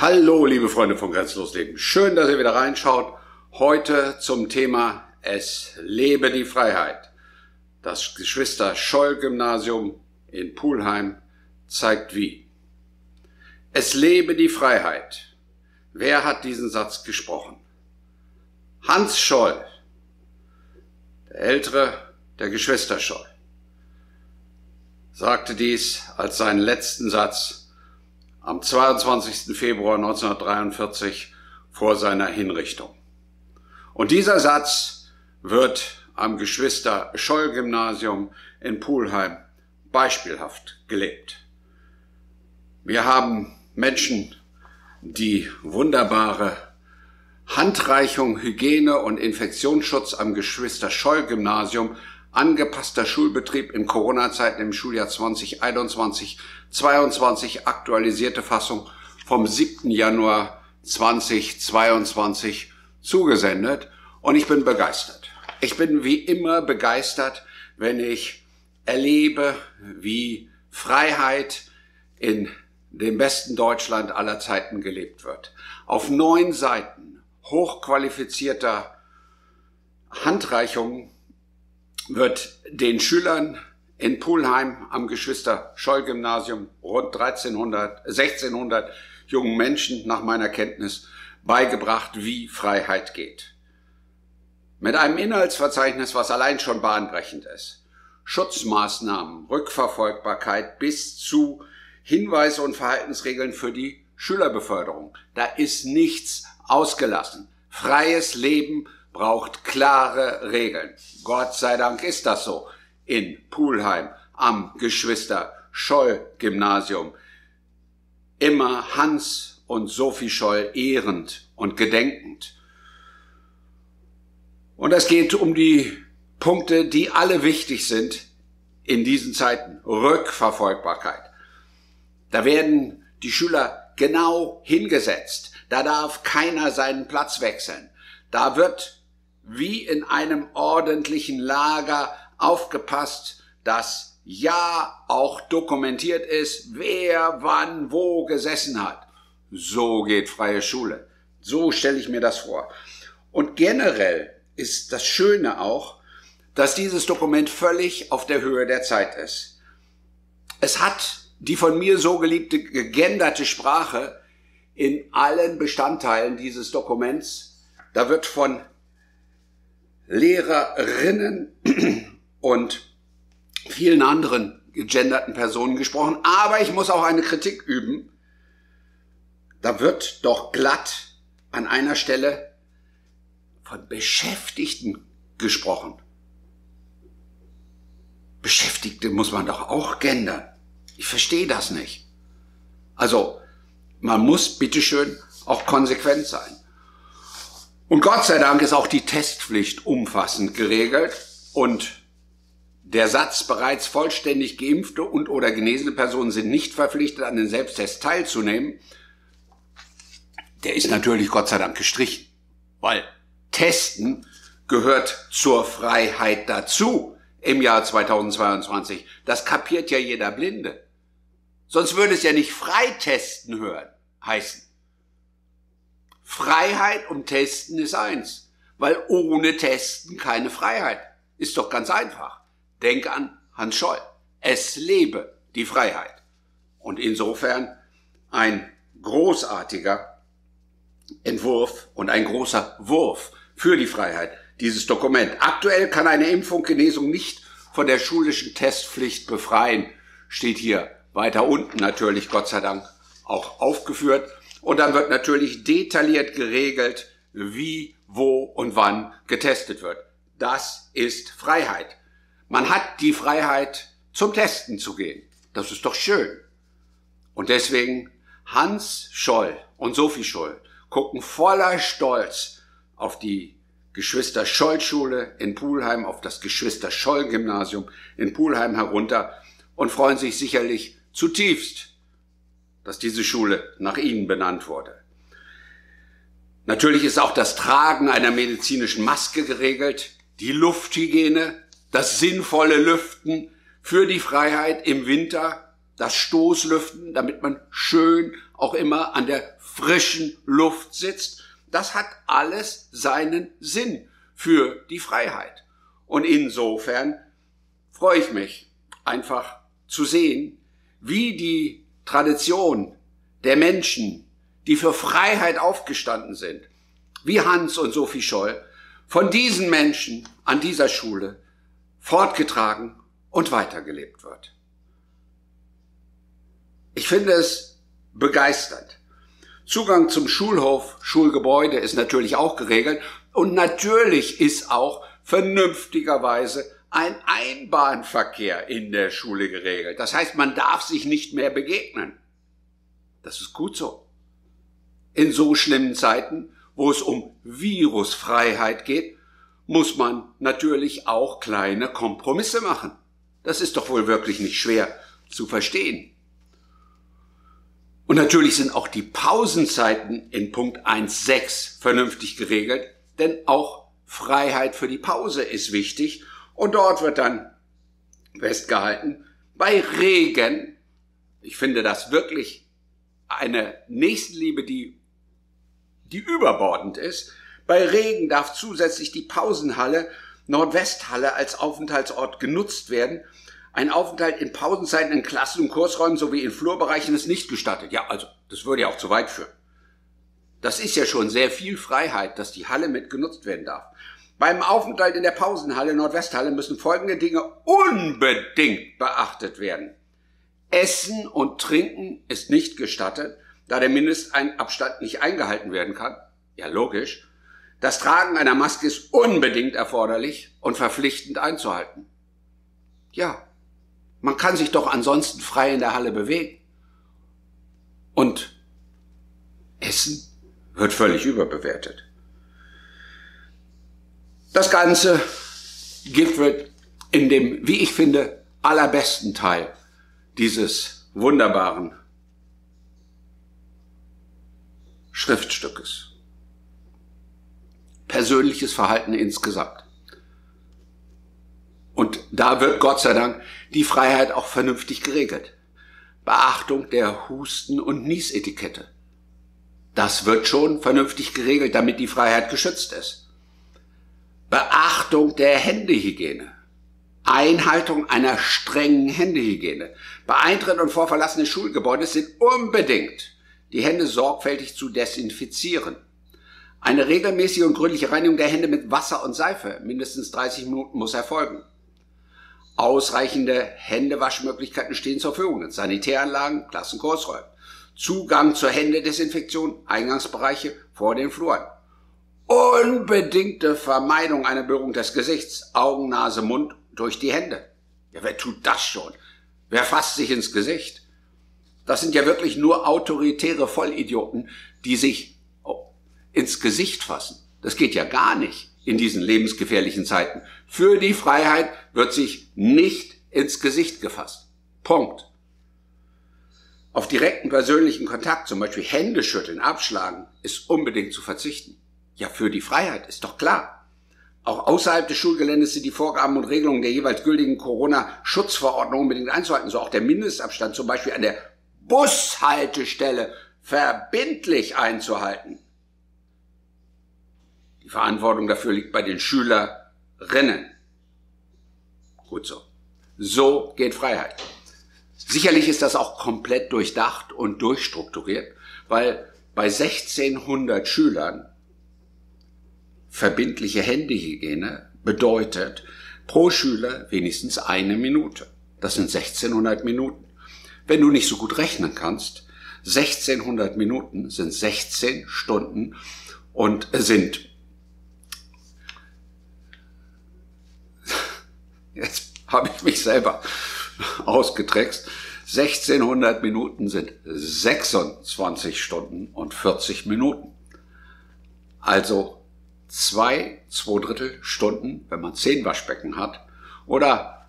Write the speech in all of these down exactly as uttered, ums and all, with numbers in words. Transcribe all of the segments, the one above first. Hallo liebe Freunde von Grenzenlos Leben, schön, dass ihr wieder reinschaut. Heute zum Thema Es lebe die Freiheit. Das Geschwister-Scholl-Gymnasium in Pulheim zeigt wie. Es lebe die Freiheit. Wer hat diesen Satz gesprochen? Hans Scholl, der ältere der Geschwister Scholl, sagte dies als seinen letzten Satz am zweiundzwanzigsten Februar neunzehnhundertdreiundvierzig vor seiner Hinrichtung. Und dieser Satz wird am Geschwister-Scholl-Gymnasium in Pulheim beispielhaft gelebt. Wir haben Menschen, die wunderbare Handreichung, Hygiene und Infektionsschutz am Geschwister-Scholl-Gymnasium, angepasster Schulbetrieb in Corona-Zeiten im Schuljahr zwanzig einundzwanzig zweiundzwanzig, aktualisierte Fassung vom siebten Januar zweitausendzweiundzwanzig zugesendet, und ich bin begeistert. Ich bin wie immer begeistert, wenn ich erlebe, wie Freiheit in dem besten Deutschland aller Zeiten gelebt wird. Auf neun Seiten hochqualifizierter Handreichungen wird den Schülern in Pulheim am Geschwister-Scholl-Gymnasium rund dreizehnhundert, sechzehnhundert jungen Menschen nach meiner Kenntnis beigebracht, wie Freiheit geht. Mit einem Inhaltsverzeichnis, was allein schon bahnbrechend ist. Schutzmaßnahmen, Rückverfolgbarkeit bis zu Hinweise und Verhaltensregeln für die Schülerbeförderung. Da ist nichts ausgelassen. Freies Leben braucht klare Regeln. Gott sei Dank ist das so in Pulheim am Geschwister-Scholl-Gymnasium. Immer Hans und Sophie Scholl ehrend und gedenkend. Und es geht um die Punkte, die alle wichtig sind in diesen Zeiten. Rückverfolgbarkeit. Da werden die Schüler genau hingesetzt. Da darf keiner seinen Platz wechseln. Da wird wie in einem ordentlichen Lager aufgepasst, dass ja auch dokumentiert ist, wer wann wo gesessen hat. So geht freie Schule. So stelle ich mir das vor. Und generell ist das Schöne auch, dass dieses Dokument völlig auf der Höhe der Zeit ist. Es hat die von mir so geliebte gegenderte Sprache in allen Bestandteilen dieses Dokuments. Da wird von Lehrerinnen und vielen anderen gegenderten Personen gesprochen. Aber ich muss auch eine Kritik üben. Da wird doch glatt an einer Stelle von Beschäftigten gesprochen. Beschäftigte muss man doch auch gendern. Ich verstehe das nicht. Also, man muss bitteschön auch konsequent sein. Und Gott sei Dank ist auch die Testpflicht umfassend geregelt und der Satz, bereits vollständig geimpfte und oder genesene Personen sind nicht verpflichtet, an den Selbsttest teilzunehmen, der ist natürlich Gott sei Dank gestrichen, weil Testen gehört zur Freiheit dazu im Jahr zweitausendzweiundzwanzig. Das kapiert ja jeder Blinde. Sonst würde es ja nicht Freitesten hören, heißen. Freiheit und Testen ist eins, weil ohne Testen keine Freiheit. Ist doch ganz einfach. Denk an Hans Scholl. Es lebe die Freiheit. Und insofern ein großartiger Entwurf und ein großer Wurf für die Freiheit, dieses Dokument. Aktuell kann eine Impfung, Genesung nicht von der schulischen Testpflicht befreien, steht hier weiter unten natürlich, Gott sei Dank, auch aufgeführt. Und dann wird natürlich detailliert geregelt, wie, wo und wann getestet wird. Das ist Freiheit. Man hat die Freiheit, zum Testen zu gehen. Das ist doch schön. Und deswegen Hans Scholl und Sophie Scholl gucken voller Stolz auf die Geschwister-Scholl-Schule in Pulheim, auf das Geschwister-Scholl-Gymnasium in Pulheim herunter und freuen sich sicherlich zutiefst, dass diese Schule nach ihnen benannt wurde. Natürlich ist auch das Tragen einer medizinischen Maske geregelt, die Lufthygiene, das sinnvolle Lüften für die Freiheit im Winter. das Stoßlüften, damit man schön auch immer an der frischen Luft sitzt. Das hat alles seinen Sinn für die Freiheit. Und insofern freue ich mich einfach zu sehen, wie die Tradition der Menschen, die für Freiheit aufgestanden sind, wie Hans und Sophie Scholl, von diesen Menschen an dieser Schule fortgetragen und weitergelebt wird. Ich finde es begeisternd. Zugang zum Schulhof, Schulgebäude ist natürlich auch geregelt und natürlich ist auch vernünftigerweise ein Einbahnverkehr in der Schule geregelt. Das heißt, man darf sich nicht mehr begegnen. Das ist gut so. In so schlimmen Zeiten, wo es um Virusfreiheit geht, muss man natürlich auch kleine Kompromisse machen. Das ist doch wohl wirklich nicht schwer zu verstehen. Und natürlich sind auch die Pausenzeiten in Punkt eins Punkt sechs vernünftig geregelt, denn auch Freiheit für die Pause ist wichtig. Und dort wird dann festgehalten, bei Regen, ich finde das wirklich eine Nächstenliebe, die, die überbordend ist, bei Regen darf zusätzlich die Pausenhalle, Nordwesthalle als Aufenthaltsort genutzt werden. Ein Aufenthalt in Pausenzeiten in Klassen- und Kursräumen sowie in Flurbereichen ist nicht gestattet. Ja, also das würde ja auch zu weit führen. Das ist ja schon sehr viel Freiheit, dass die Halle mit genutzt werden darf. Beim Aufenthalt in der Pausenhalle, Nordwesthalle, müssen folgende Dinge unbedingt beachtet werden. Essen und Trinken ist nicht gestattet, da der Mindestabstand nicht eingehalten werden kann. Ja, logisch. Das Tragen einer Maske ist unbedingt erforderlich und verpflichtend einzuhalten. Ja, man kann sich doch ansonsten frei in der Halle bewegen. Und Essen wird völlig überbewertet. Das Ganze gipfelt in dem, wie ich finde, allerbesten Teil dieses wunderbaren Schriftstückes. Persönliches Verhalten insgesamt. Und da wird Gott sei Dank die Freiheit auch vernünftig geregelt. Beachtung der Husten- und Niesetikette. Das wird schon vernünftig geregelt, damit die Freiheit geschützt ist. Beachtung der Händehygiene. Einhaltung einer strengen Händehygiene. Bei Eintritt und vor Verlassen des Schulgebäudes sind unbedingt die Hände sorgfältig zu desinfizieren. Eine regelmäßige und gründliche Reinigung der Hände mit Wasser und Seife, mindestens dreißig Minuten, muss erfolgen. Ausreichende Händewaschmöglichkeiten stehen zur Verfügung in Sanitäranlagen, Klassen- und Kursräumen. Zugang zur Händedesinfektion, Eingangsbereiche vor den Fluren. Unbedingte Vermeidung einer Berührung des Gesichts, Augen, Nase, Mund durch die Hände. Ja, wer tut das schon? Wer fasst sich ins Gesicht? Das sind ja wirklich nur autoritäre Vollidioten, die sich oh, ins Gesicht fassen. Das geht ja gar nicht in diesen lebensgefährlichen Zeiten. Für die Freiheit wird sich nicht ins Gesicht gefasst. Punkt. Auf direkten persönlichen Kontakt, zum Beispiel Hände schütteln, abschlagen, ist unbedingt zu verzichten. Ja, für die Freiheit, ist doch klar. Auch außerhalb des Schulgeländes sind die Vorgaben und Regelungen der jeweils gültigen Corona-Schutzverordnung unbedingt einzuhalten. So auch der Mindestabstand zum Beispiel an der Bushaltestelle verbindlich einzuhalten. Die Verantwortung dafür liegt bei den Schülerinnen. Gut so. So geht Freiheit. Sicherlich ist das auch komplett durchdacht und durchstrukturiert, weil bei sechzehnhundert Schülern verbindliche Händehygiene bedeutet pro Schüler wenigstens eine Minute. Das sind sechzehnhundert Minuten. Wenn du nicht so gut rechnen kannst, sechzehnhundert Minuten sind sechzehn Stunden und sind, jetzt habe ich mich selber ausgetrickst, sechzehnhundert Minuten sind sechsundzwanzig Stunden und vierzig Minuten. Also Zwei, zwei Drittel Stunden, wenn man zehn Waschbecken hat, oder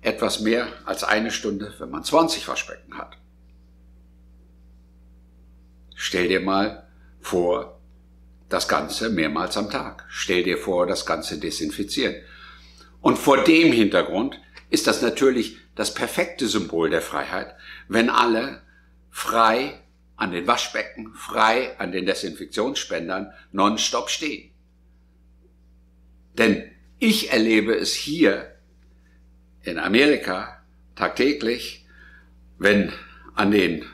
etwas mehr als eine Stunde, wenn man zwanzig Waschbecken hat. Stell dir mal vor, das Ganze mehrmals am Tag. Stell dir vor, das Ganze desinfizieren. Und vor dem Hintergrund ist das natürlich das perfekte Symbol der Freiheit, wenn alle frei an den Waschbecken, frei an den Desinfektionsspendern nonstop stehen. Denn ich erlebe es hier in Amerika tagtäglich, wenn an den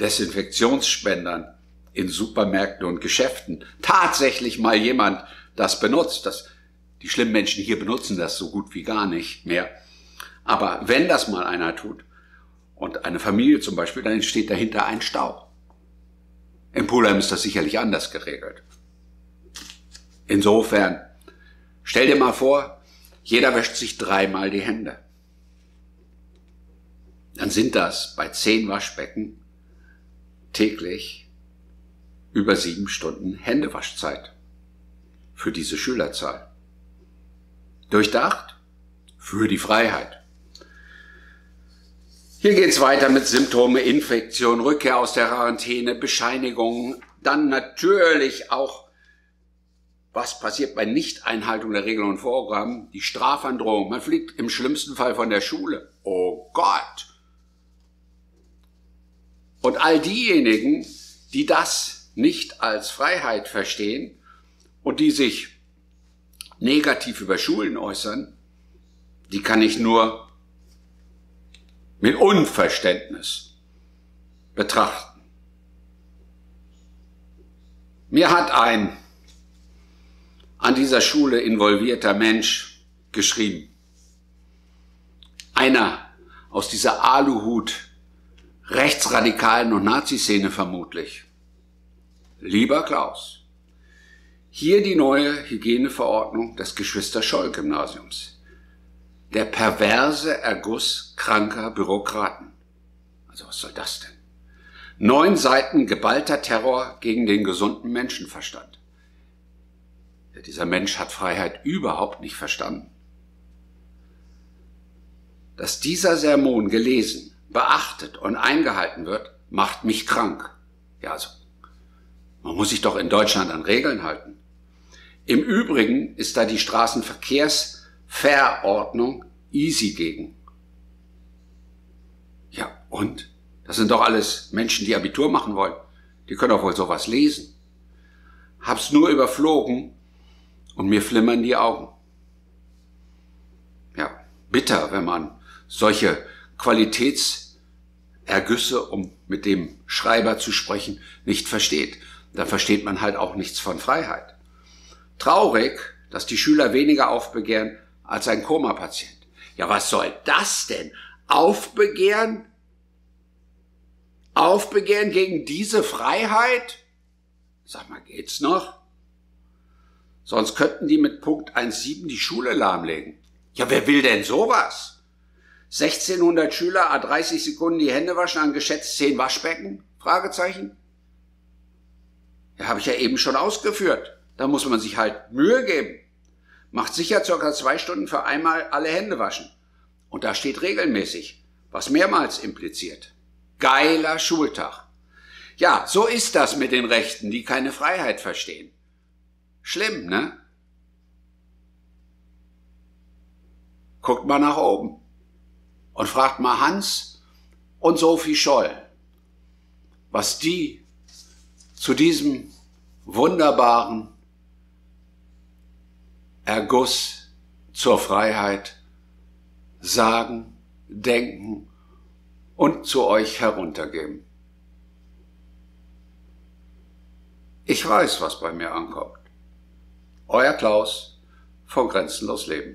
Desinfektionsspendern in Supermärkten und Geschäften tatsächlich mal jemand das benutzt. Das, die schlimmen Menschen hier benutzen das so gut wie gar nicht mehr. Aber wenn das mal einer tut, und eine Familie zum Beispiel, dann entsteht dahinter ein Stau. In Pulheim ist das sicherlich anders geregelt. Insofern, stell dir mal vor, jeder wäscht sich dreimal die Hände. Dann sind das bei zehn Waschbecken täglich über sieben Stunden Händewaschzeit für diese Schülerzahl. Durchdacht? Für die Freiheit. Hier geht's weiter mit Symptome, Infektion, Rückkehr aus der Quarantäne, Bescheinigungen, dann natürlich auch, was passiert bei Nichteinhaltung der Regeln und Vorgaben, die Strafandrohung, man fliegt im schlimmsten Fall von der Schule. Oh Gott! Und all diejenigen, die das nicht als Freiheit verstehen und die sich negativ über Schulen äußern, die kann ich nur mit Unverständnis betrachten. Mir hat ein an dieser Schule involvierter Mensch geschrieben, einer aus dieser Aluhut rechtsradikalen und Nazi-Szene vermutlich: Lieber Klaus, hier die neue Hygieneverordnung des Geschwister-Scholl-Gymnasiums. Der perverse Erguss kranker Bürokraten. Also was soll das denn? Neun Seiten geballter Terror gegen den gesunden Menschenverstand. Ja, dieser Mensch hat Freiheit überhaupt nicht verstanden. Dass dieser Sermon gelesen, beachtet und eingehalten wird, macht mich krank. Ja, also, man muss sich doch in Deutschland an Regeln halten. Im Übrigen ist da die Straßenverkehrs- Verordnung easy gegen. Ja, und? Das sind doch alles Menschen, die Abitur machen wollen. Die können doch wohl sowas lesen. Hab's nur überflogen und mir flimmern die Augen. Ja, bitter, wenn man solche Qualitätsergüsse, um mit dem Schreiber zu sprechen, nicht versteht. Dann versteht man halt auch nichts von Freiheit. Traurig, dass die Schüler weniger aufbegehren als ein Koma-Patient. Ja, was soll das denn? Aufbegehren? Aufbegehren gegen diese Freiheit? Sag mal, geht's noch? Sonst könnten die mit Punkt eins Punkt sieben die Schule lahmlegen. Ja, wer will denn sowas? sechzehnhundert Schüler à dreißig Sekunden die Hände waschen an geschätzt zehn Waschbecken? Fragezeichen? Ja, habe ich ja eben schon ausgeführt. Da muss man sich halt Mühe geben. Macht sicher circa zwei Stunden für einmal alle Hände waschen. Und da steht regelmäßig, was mehrmals impliziert. Geiler Schultag. Ja, so ist das mit den Rechten, die keine Freiheit verstehen. Schlimm, ne? Guckt mal nach oben und fragt mal Hans und Sophie Scholl, was die zu diesem wunderbaren Erguss zur Freiheit sagen, denken und zu euch heruntergeben. Ich weiß, was bei mir ankommt. Euer Klaus von Grenzenlos Leben.